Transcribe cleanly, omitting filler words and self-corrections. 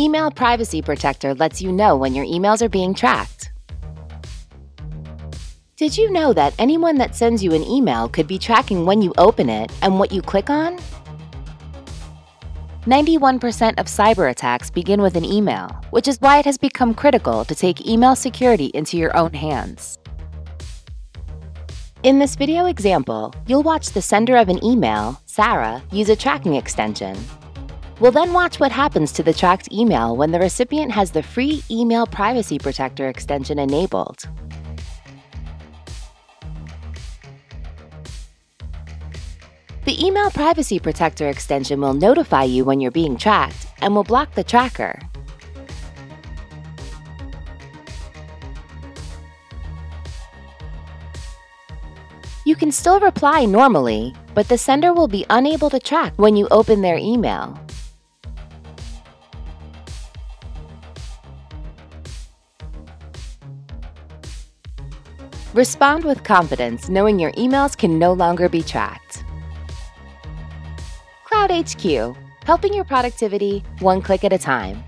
Email Privacy Protector lets you know when your emails are being tracked. Did you know that anyone that sends you an email could be tracking when you open it and what you click on? 91% of cyber attacks begin with an email, which is why it has become critical to take email security into your own hands. In this video example, you'll watch the sender of an email, Sarah, use a tracking extension. We'll then watch what happens to the tracked email when the recipient has the free Email Privacy Protector extension enabled. The Email Privacy Protector extension will notify you when you're being tracked and will block the tracker. You can still reply normally, but the sender will be unable to track when you open their email. Respond with confidence, knowing your emails can no longer be tracked. CloudHQ, helping your productivity one click at a time.